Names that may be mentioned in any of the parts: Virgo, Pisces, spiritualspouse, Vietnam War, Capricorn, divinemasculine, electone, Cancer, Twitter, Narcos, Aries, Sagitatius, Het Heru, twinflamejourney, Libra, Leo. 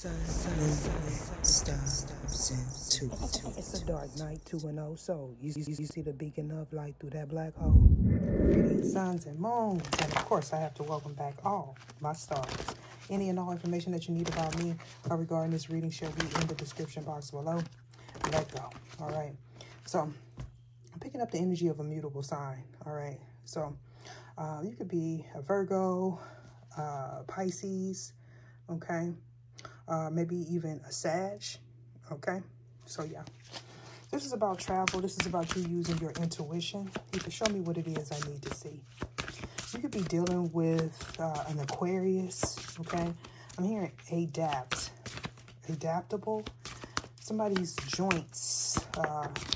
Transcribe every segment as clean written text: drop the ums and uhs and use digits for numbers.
sun stops into it. It's a dark night 2-0, so you see the beacon of light through that black hole. Greetings, suns and moons, and of course I have to welcome back all my stars. Any and all information that you need about me regarding this reading shall be in the description box below. Let go. All right. So I'm picking up the energy of a mutable sign. All right. So you could be a Virgo, Pisces. Okay. Maybe even a Sag. Okay. So yeah, this is about travel. This is about you using your intuition. You can show me what it is I need to see. You could be dealing with an Aquarius, okay? I'm hearing adaptable. Somebody's joints,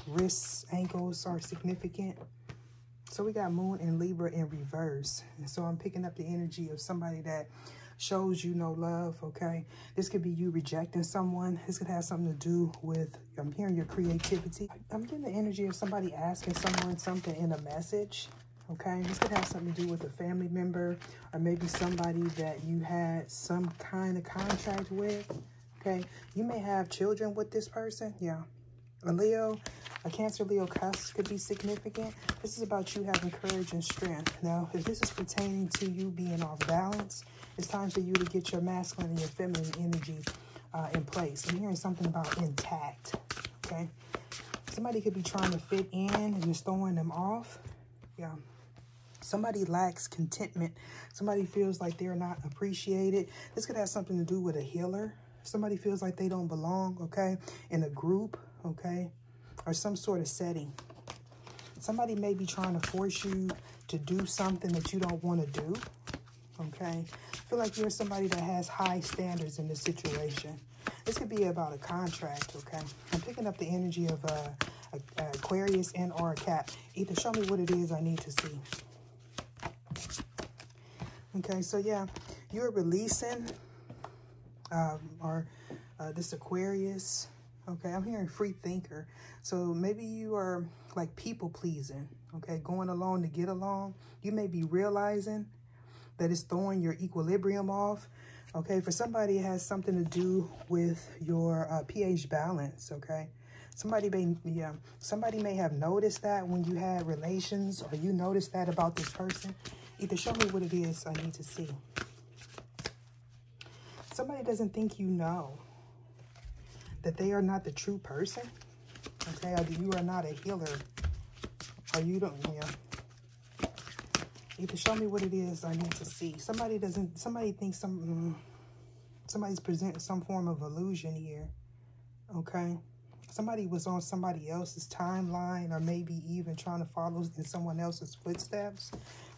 wrists, ankles are significant. So we got Moon and Libra in reverse. And so I'm picking up the energy of somebody that shows you no love, okay? This could be you rejecting someone. This could have something to do with, I'm hearing your creativity. I'm getting the energy of somebody asking someone something in a message. Okay, this could have something to do with a family member or maybe somebody that you had some kind of contract with. Okay, you may have children with this person. Yeah, a Leo, a Cancer Leo cusp could be significant. This is about you having courage and strength. Now, if this is pertaining to you being off balance, it's time for you to get your masculine and your feminine energy in place. I'm hearing something about intact. Okay, somebody could be trying to fit in and just throwing them off. Yeah. Somebody lacks contentment. Somebody feels like they're not appreciated. This could have something to do with a healer. Somebody feels like they don't belong, okay, in a group, okay, or some sort of setting. Somebody may be trying to force you to do something that you don't want to do, okay. I feel like you're somebody that has high standards in this situation. This could be about a contract, okay. I'm picking up the energy of Aquarius and or a Cap. Either show me what it is I need to see. Okay, so yeah, you're releasing this Aquarius. Okay, I'm hearing free thinker. So maybe you are like people pleasing. Okay, going along to get along. You may be realizing that it's throwing your equilibrium off. Okay, for somebody it has something to do with your pH balance. Okay. Somebody may have noticed that when you had relations, or you noticed that about this person. Either show me what it is I need to see. Somebody doesn't think you know that they are not the true person. Okay, or you are not a healer, or you don't. Yeah. Either show me what it is I need to see. Somebody doesn't. Somebody thinks somebody's presenting some form of illusion here. Okay. Somebody was on somebody else's timeline, or maybe even trying to follow in someone else's footsteps.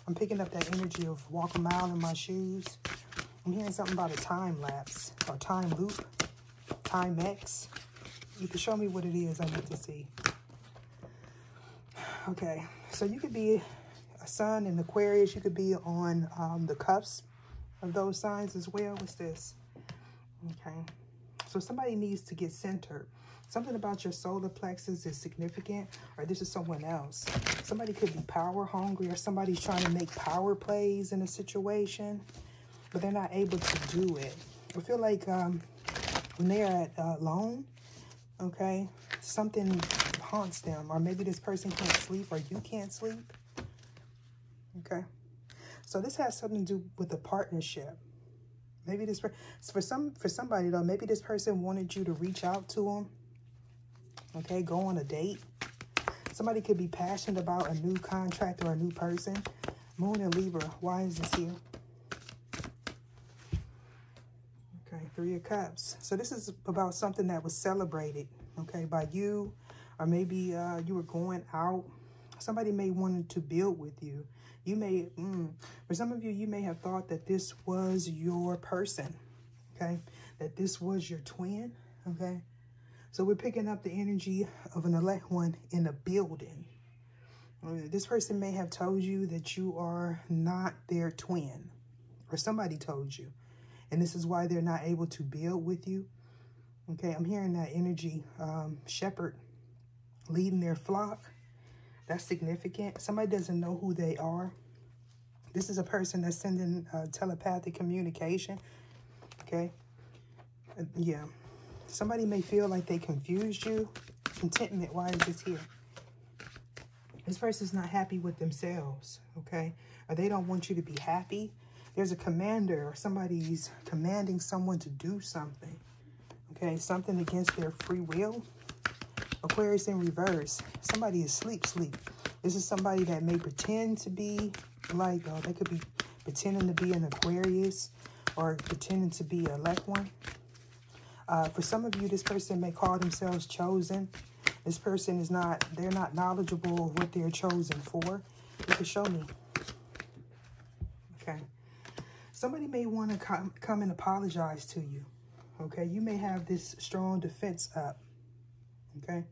I'm picking up that energy of walk a mile in my shoes. I'm hearing something about a time lapse or time loop, time X. You can show me what it is I need to see. Okay, so you could be a sun in Aquarius. You could be on the cusp of those signs as well. What's this? Okay, so somebody needs to get centered. Something about your solar plexus is significant, or this is someone else. Somebody could be power hungry, or somebody's trying to make power plays in a situation, but they're not able to do it. I feel like when they are alone, okay, something haunts them, or maybe this person can't sleep, or you can't sleep. Okay, so this has something to do with a partnership. Maybe this for somebody though. Maybe this person wanted you to reach out to them. Okay, go on a date. Somebody could be passionate about a new contract or a new person. Moon and Libra, why is this here? Okay, Three of Cups. So this is about something that was celebrated, okay, by you, or maybe you were going out. Somebody may want to build with you. You may, for some of you, you may have thought that this was your person, okay, that this was your twin, okay. So we're picking up the energy of an elect one in a building. This person may have told you that you are not their twin, or somebody told you, and this is why they're not able to build with you. Okay, I'm hearing that energy, shepherd leading their flock. That's significant. Somebody doesn't know who they are. This is a person that's sending telepathic communication. Okay. Yeah. Somebody may feel like they confused you. Contentment, why is this here? This person's not happy with themselves, okay? Or they don't want you to be happy. There's a commander or somebody's commanding someone to do something, okay? Something against their free will. Aquarius in reverse. Somebody is sleep. This is somebody that may pretend to be like, oh, they could be pretending to be an Aquarius or pretending to be a elect one. For some of you, this person may call themselves chosen. This person is not, they're not knowledgeable of what they're chosen for. You can show me. Okay. Somebody may want to come and apologize to you. Okay. You may have this strong defense up. Okay.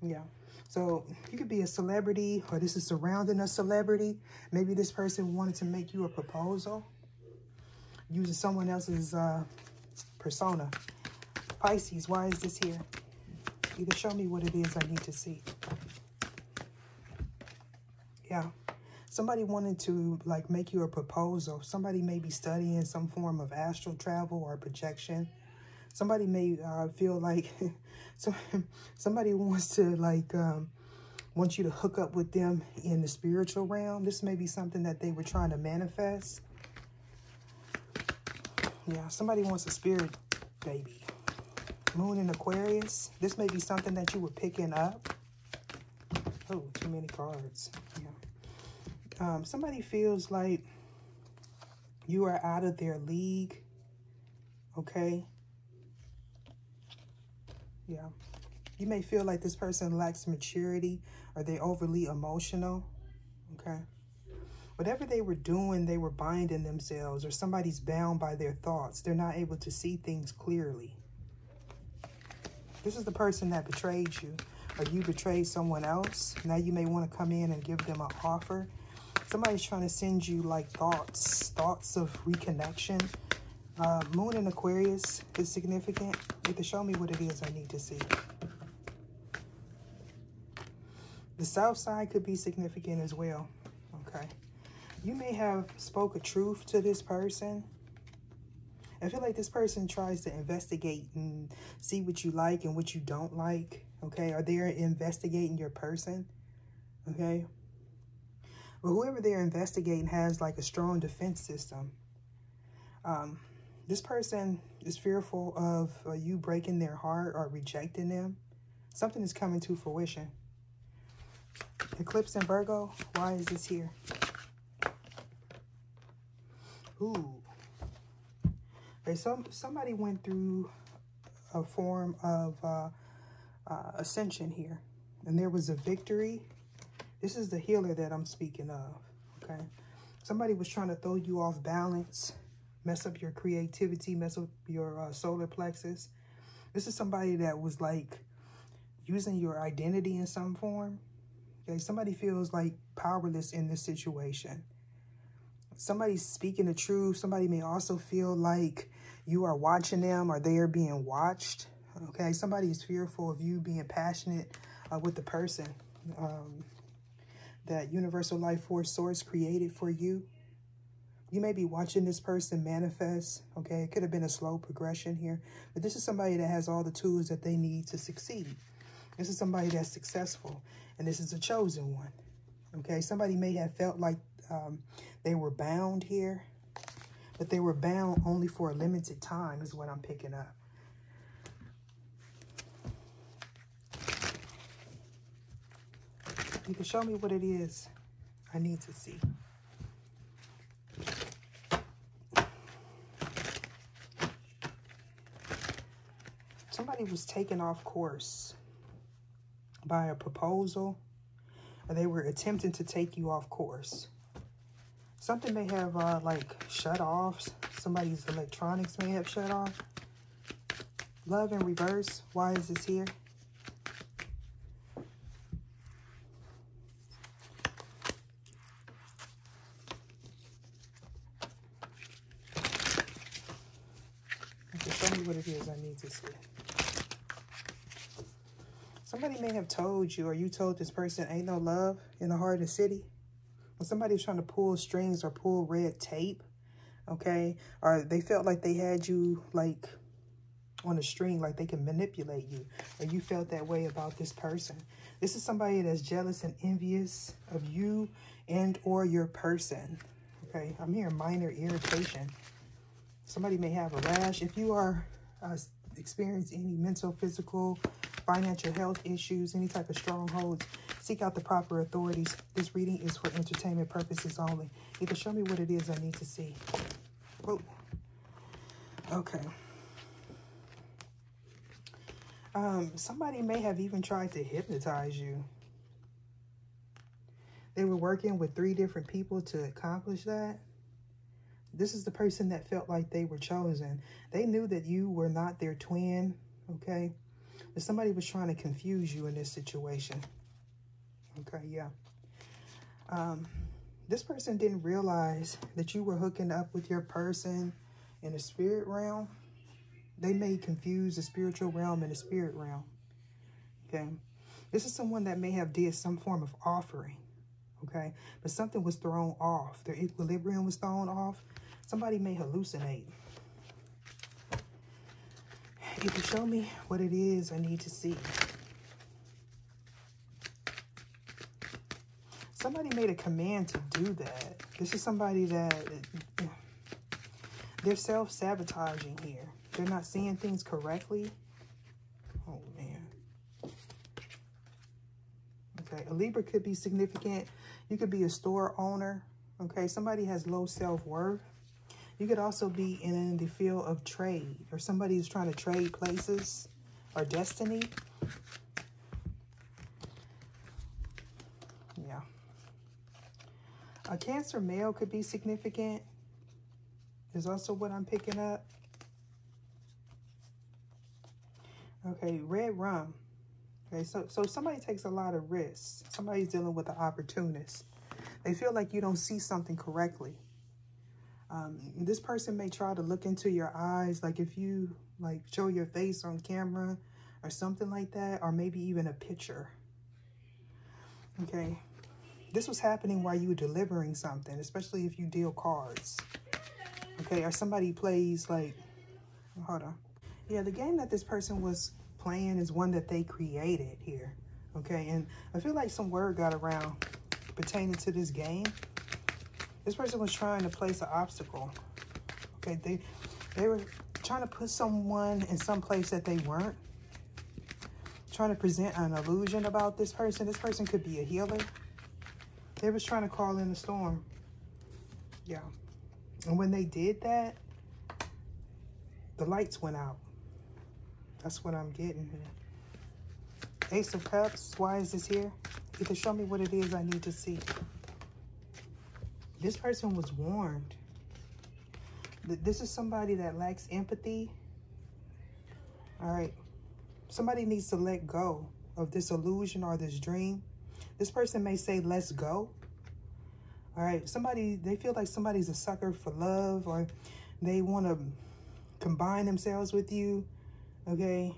Yeah. So you could be a celebrity, or this is surrounding a celebrity. Maybe this person wanted to make you a proposal using someone else's persona. Pisces, why is this here? You can show me what it is I need to see. Yeah. Somebody wanted to, like, make you a proposal. Somebody may be studying some form of astral travel or projection. Somebody may feel like somebody wants to, like, want you to hook up with them in the spiritual realm. This may be something that they were trying to manifest. Yeah, somebody wants a spirit baby. Moon in Aquarius. This may be something that you were picking up. Oh, too many cards. Yeah. Somebody feels like you are out of their league. Okay. Yeah. You may feel like this person lacks maturity, or they're overly emotional. Okay. Whatever they were doing, they were binding themselves, or somebody's bound by their thoughts. They're not able to see things clearly. This is the person that betrayed you, or you betrayed someone else. Now you may want to come in and give them an offer. Somebody's trying to send you, like, thoughts of reconnection. Moon in Aquarius is significant. You can show me what it is I need to see. The south side could be significant as well. Okay. You may have spoken truth to this person. I feel like this person tries to investigate and see what you like and what you don't like, okay? Or they're investigating your person, okay? But whoever they're investigating has, like, a strong defense system. This person is fearful of you breaking their heart or rejecting them. Something is coming to fruition. Eclipse in Virgo, why is this here? Ooh. Okay, somebody went through a form of ascension here, and there was a victory. This is the healer that I'm speaking of, okay? Somebody was trying to throw you off balance, mess up your creativity, mess up your solar plexus. This is somebody that was, like, using your identity in some form. Okay, somebody feels, like, powerless in this situation. Somebody's speaking the truth. Somebody may also feel like you are watching them, or they are being watched. Okay. Somebody is fearful of you being passionate with the person that universal life force source created for you. You may be watching this person manifest. Okay. It could have been a slow progression here, but this is somebody that has all the tools that they need to succeed. This is somebody that's successful, and this is a chosen one. Okay. Somebody may have felt like they were bound here, but they were bound only for a limited time is what I'm picking up. You can show me what it is I need to see. Somebody was taken off course by a proposal, or they were attempting to take you off course. Something may have, like, shut off. Somebody's electronics may have shut off. Love in reverse. Why is this here? Okay, show me what it is I need to see. Somebody may have told you, or you told this person, ain't no love in the heart of the city. When somebody's trying to pull strings or pull red tape, okay, or they felt like they had you, like, on a string, like they can manipulate you, or you felt that way about this person. This is somebody that's jealous and envious of you and or your person. Okay, I'm hearing minor irritation. Somebody may have a rash. If you are experience any mental, physical, financial health issues, any type of strongholds, seek out the proper authorities. This reading is for entertainment purposes only. Either show me what it is I need to see. Whoa. Okay. Somebody may have even tried to hypnotize you. They were working with 3 different people to accomplish that. This is the person that felt like they were chosen. They knew that you were not their twin, okay? But somebody was trying to confuse you in this situation. Okay, yeah. This person didn't realize that you were hooking up with your person in the spirit realm. They may confuse the spiritual realm and the spirit realm, okay? This is someone that may have did some form of offering, okay? But something was thrown off. Their equilibrium was thrown off. Somebody may hallucinate. If you show me what it is I need to see. Somebody made a command to do that. This is somebody that they're self-sabotaging here. They're not seeing things correctly. Oh, man. Okay, a Libra could be significant. You could be a store owner. Okay, somebody has low self-worth. You could also be in the field of trade, or somebody who's trying to trade places or destiny. Yeah. A Cancer male could be significant is also what I'm picking up. Okay, red rum. Okay, so somebody takes a lot of risks. Somebody's dealing with an opportunist. They feel like you don't see something correctly. This person may try to look into your eyes, like if you like show your face on camera or something like that, or maybe even a picture. Okay, this was happening while you were delivering something, especially if you deal cards. Okay, or somebody plays like, hold on. Yeah, the game that this person was playing is one that they created here. Okay, and I feel like some word got around pertaining to this game. This person was trying to place an obstacle. Okay, they were trying to put someone in some place that they weren't. Trying to present an illusion about this person. This person could be a healer. They was trying to call in the storm. Yeah. And when they did that, the lights went out. That's what I'm getting here. Ace of Cups. Why is this here? You can show me what it is I need to see. This person was warned. This is somebody that lacks empathy. All right. Somebody needs to let go of this illusion or this dream. This person may say, let's go. All right. Somebody, they feel like somebody's a sucker for love, or they want to combine themselves with you. Okay.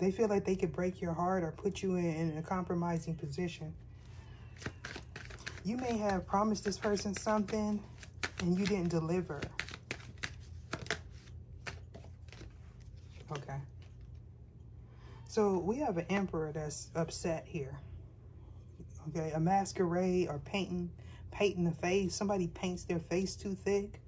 They feel like they could break your heart or put you in a compromising position. You may have promised this person something and you didn't deliver. Okay. So we have an emperor that's upset here. Okay, a masquerade or painting the face. Somebody paints their face too thick.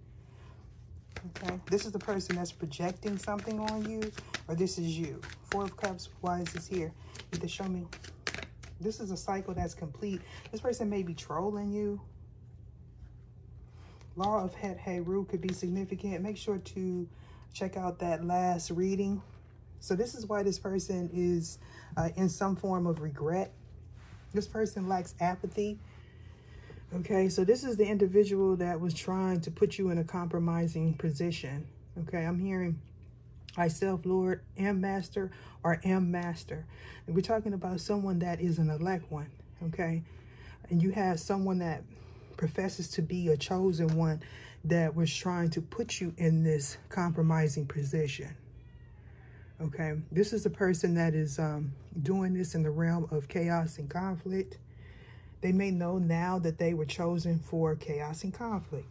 Okay, this is the person that's projecting something on you, or this is you. 4 of Cups, why is this here? You have to show me. This is a cycle that's complete. This person may be trolling you. Law of Het Heru could be significant. Make sure to check out that last reading. So this is why this person is in some form of regret. This person lacks apathy. Okay, so this is the individual that was trying to put you in a compromising position. Okay, I'm hearing I self-lord, am master, or am master. And we're talking about someone that is an elect one, okay? And you have someone that professes to be a chosen one that was trying to put you in this compromising position, okay? This is a person that is doing this in the realm of chaos and conflict. They may know now that they were chosen for chaos and conflict,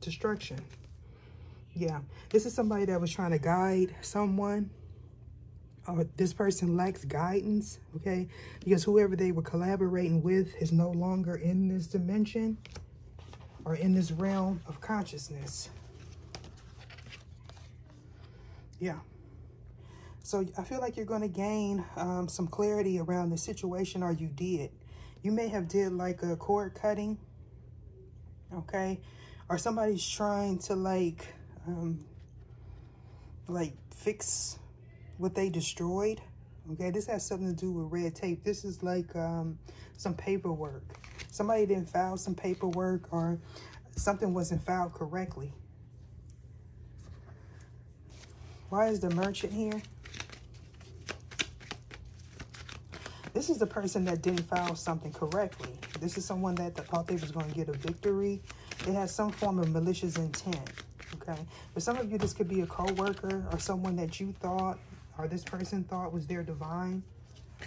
destruction. Yeah, this is somebody that was trying to guide someone or this person lacks guidance, okay? Because whoever they were collaborating with is no longer in this dimension or in this realm of consciousness. Yeah. So I feel like you're going to gain some clarity around the situation, or you did. You may have did like a cord cutting, okay? Or somebody's trying to like fix what they destroyed, okay? This has something to do with red tape. This is like some paperwork. Somebody didn't file some paperwork, or something wasn't filed correctly. Why is the merchant here? This is the person that didn't file something correctly. This is someone that thought they was going to get a victory. They had some form of malicious intent, okay? For some of you, this could be a co-worker or someone that you thought, or this person thought was their divine,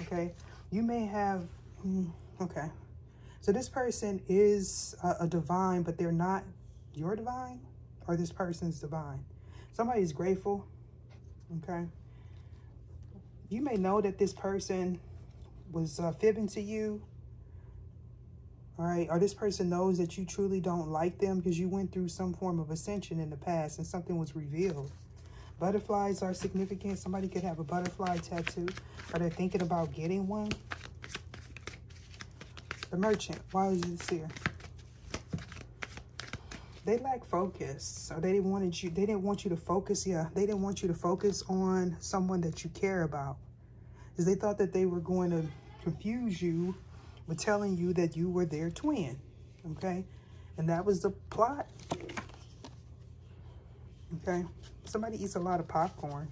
okay? You may have, okay. So this person is a divine, but they're not your divine or this person's divine. Somebody's grateful. Okay, you may know that this person was fibbing to you, all right? Or this person knows that you truly don't like them because you went through some form of ascension in the past and something was revealed. Butterflies are significant. Somebody could have a butterfly tattoo, or they're thinking about getting one. The merchant, why is this here? They lack focus, or they didn't want you to focus. Yeah, they didn't want you to focus on someone that you care about, because they thought that they were going to confuse you with telling you that you were their twin, okay? And that was the plot, okay? Somebody eats a lot of popcorn,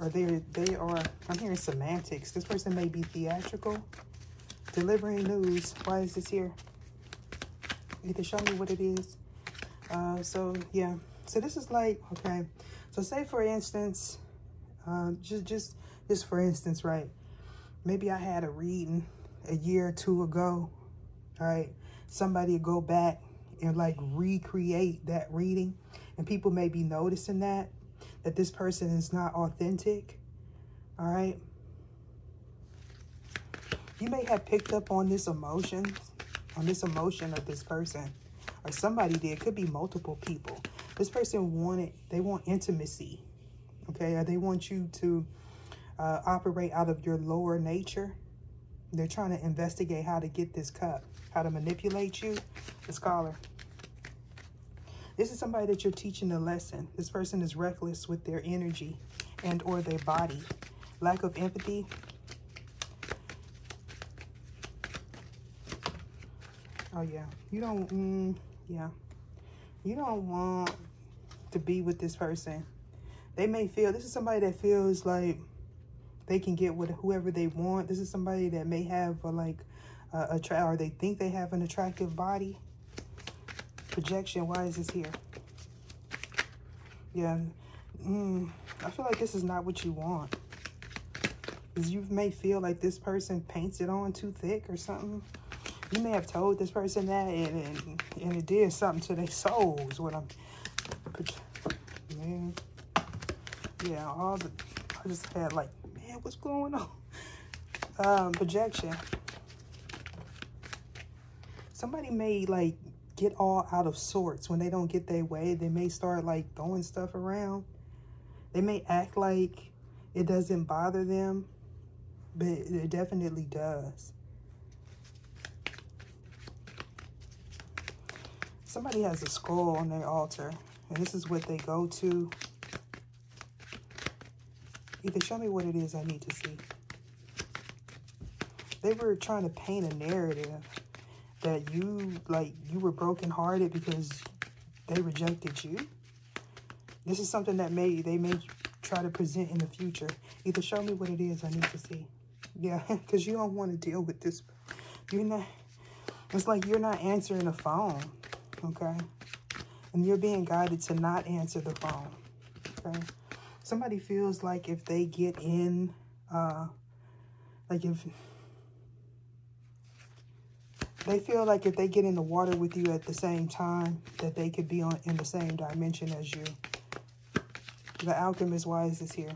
or they are, I'm hearing semantics. This person may be theatrical, delivering news. Why is this here? Either show me what it is. So yeah, so this is like, okay, so say for instance, just for instance, right? Maybe I had a reading a year or two ago, all right? Somebody would go back and like recreate that reading, and people may be noticing that this person is not authentic, all right? You may have picked up on this emotion. On this emotion of this person, or somebody did. It could be multiple people. This person they want intimacy, okay? Or they want you to operate out of your lower nature. They're trying to investigate how to get this cup, how to manipulate you. The Scholar. This is somebody that you're teaching a lesson. This person is reckless with their energy and or their body. Lack of empathy. Oh yeah, you don't want to be with this person. They may feel, this is somebody that feels like they can get with whoever they want. This is somebody that may have or they think they have an attractive body. Projection, why is this here? Yeah, I feel like this is not what you want. Because you may feel like this person paints it on too thick or something. You may have told this person that, and it did something to their souls. Man. Yeah, I just had like, man, what's going on? Projection. Somebody may like get all out of sorts when they don't get their way. They may start like throwing stuff around. They may act like it doesn't bother them, but it definitely does. Somebody has a skull on their altar, and this is what they go to. Either show me what it is, I need to see. They were trying to paint a narrative that you were brokenhearted because they rejected you. This is something that they may try to present in the future. Either show me what it is, I need to see. Yeah, because you don't want to deal with this. It's like you're not answering a phone. Okay, and you're being guided to not answer the phone, okay? Somebody feels like if they get in, if they get in the water with you at the same time, that they could be in the same dimension as you. The Alchemist, why is this here?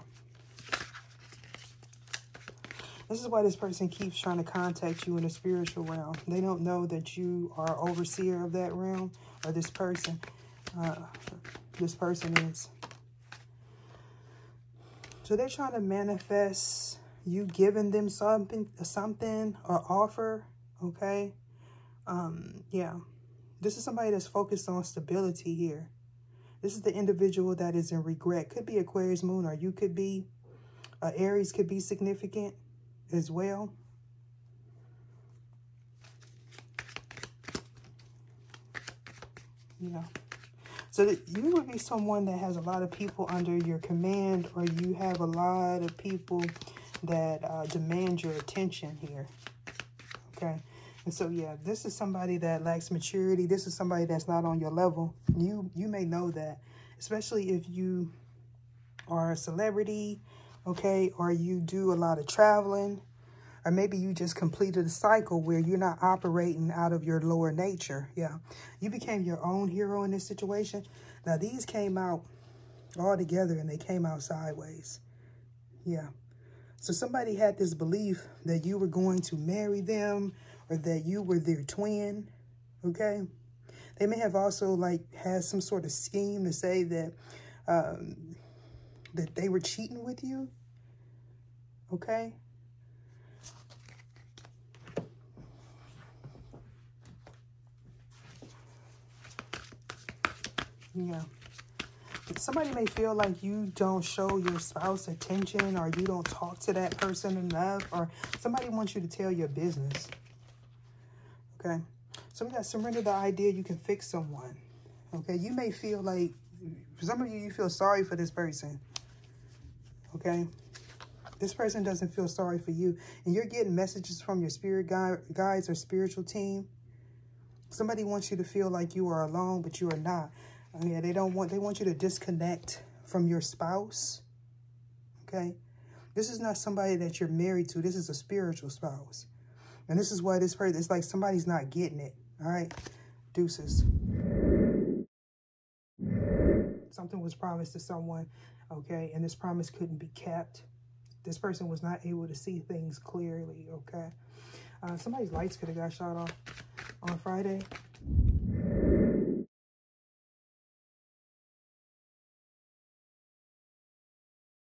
This is why this person keeps trying to contact you in the spiritual realm. They don't know that you are overseer of that realm, or this person is. So they're trying to manifest you giving them something or offer, okay? Yeah. This is somebody that's focused on stability here. This is the individual that is in regret. Could be Aquarius moon, or you could be Aries, could be significant as well. Yeah. So that you would be someone that has a lot of people under your command, or you have a lot of people that demand your attention here. Okay. And so, yeah, this is somebody that lacks maturity. This is somebody that's not on your level. You may know that, especially if you are a celebrity, okay, or you do a lot of traveling, or maybe you just completed a cycle where you're not operating out of your lower nature. Yeah, you became your own hero in this situation. Now, these came out all together and they came out sideways. Yeah. So somebody had this belief that you were going to marry them, or that you were their twin, okay? They may have also, like, had some sort of scheme to say that that they were cheating with you, okay? Yeah. Somebody may feel like you don't show your spouse attention, or you don't talk to that person enough, or somebody wants you to tell your business. Okay, somebody that surrender the idea you can fix someone. Okay, you may feel like, for some of you, you feel sorry for this person. Okay, this person doesn't feel sorry for you. And you're getting messages from your spirit guides or spiritual team. Somebody wants you to feel like you are alone, but you are not. Yeah, they want you to disconnect from your spouse. Okay, this is not somebody that you're married to. This is a spiritual spouse. And this is why this person, it's like somebody's not getting it, all right? Deuces. Something was promised to someone, okay? And this promise couldn't be kept. This person was not able to see things clearly, okay? Somebody's lights could have got shot off on Friday.